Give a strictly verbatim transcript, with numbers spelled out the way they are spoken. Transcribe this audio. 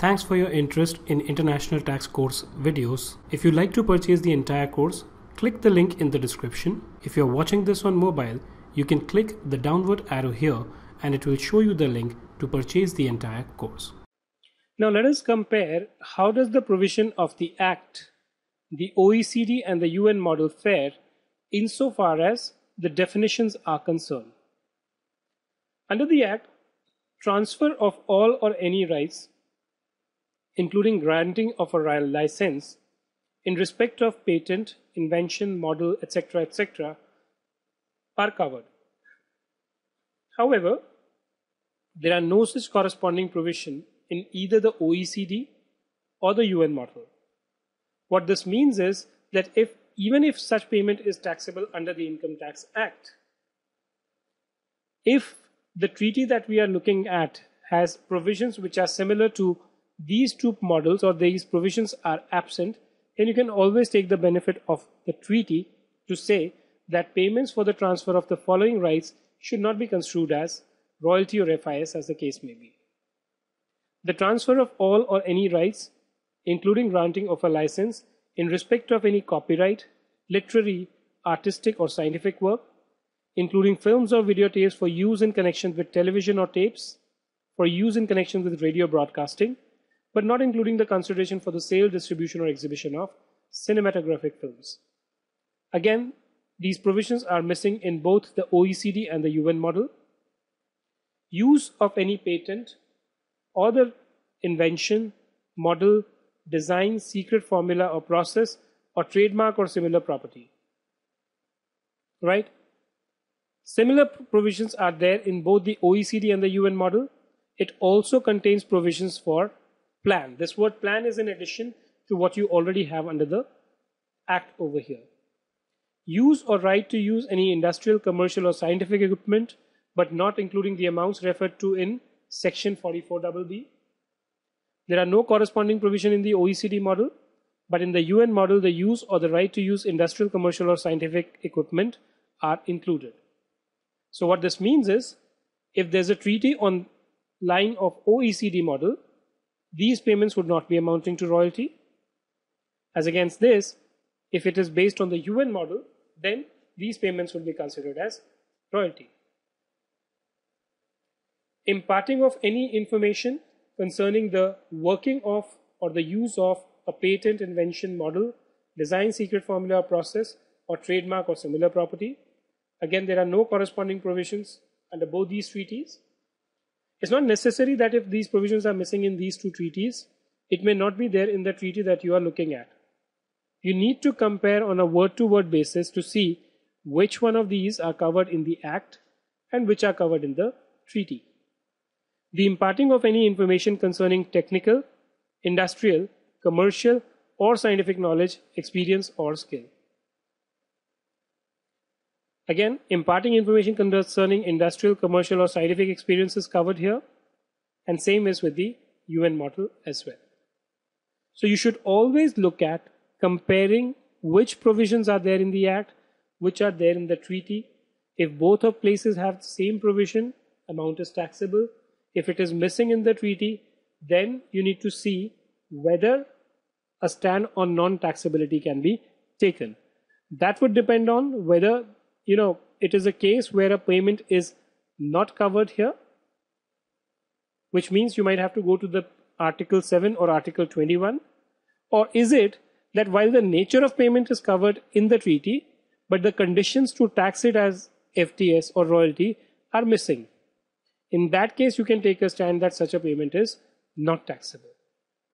Thanks for your interest in International Tax Course videos. If you'd like to purchase the entire course, click the link in the description. If you're watching this on mobile, you can click the downward arrow here and it will show you the link to purchase the entire course. Now let us compare how does the provision of the Act, the O E C D and the U N model fare insofar as the definitions are concerned. Under the Act, transfer of all or any rights, including granting of a royal license, in respect of patent, invention, model, et cetera, et cetera, are covered. However, there are no such corresponding provision in either the O E C D or the U N model. What this means is that if even if such payment is taxable under the Income Tax Act, if the treaty that we are looking at has provisions which are similar to these two models or these provisions are absent, then you can always take the benefit of the treaty to say that payments for the transfer of the following rights should not be construed as royalty or F I S as the case may be. The transfer of all or any rights, including granting of a license in respect of any copyright, literary, artistic or scientific work, including films or videotapes for use in connection with television or tapes, for use in connection with radio broadcasting, but not including the consideration for the sale, distribution or exhibition of cinematographic films. Again, these provisions are missing in both the O E C D and the U N model. Use of any patent or the invention, model, design, secret formula or process or trademark or similar property. Right? Similar provisions are there in both the O E C D and the U N model. It also contains provisions for plan. This word plan is in addition to what you already have under the Act over here. Use or right to use any industrial, commercial or scientific equipment, but not including the amounts referred to in section forty-four B B. There are no corresponding provision in the O E C D model, but in the U N model, the use or the right to use industrial, commercial or scientific equipment are included. So what this means is, if there's a treaty on line of O E C D model, these payments would not be amounting to royalty. As against this, if it is based on the U N model, then these payments will be considered as royalty. Imparting of any information concerning the working of or the use of a patent, invention, model, design, secret formula or process or trademark or similar property. Again, there are no corresponding provisions under both these treaties. It's not necessary that if these provisions are missing in these two treaties, it may not be there in the treaty that you are looking at. You need to compare on a word-to-word basis to see which one of these are covered in the Act and which are covered in the treaty. The imparting of any information concerning technical, industrial, commercial, or scientific knowledge, experience, or skill. Again, imparting information concerning industrial, commercial, or scientific experience is covered here, and same is with the U N model as well. So you should always look at comparing which provisions are there in the Act, which are there in the treaty. If both of places have the same provision, amount is taxable. If it is missing in the treaty, then you need to see whether a stand on non-taxability can be taken. That would depend on whether, you know, it is a case where a payment is not covered here, which means you might have to go to the Article seven or Article twenty-one. Or is it that while the nature of payment is covered in the treaty, but the conditions to tax it as F T S or royalty are missing? In that case, you can take a stand that such a payment is not taxable.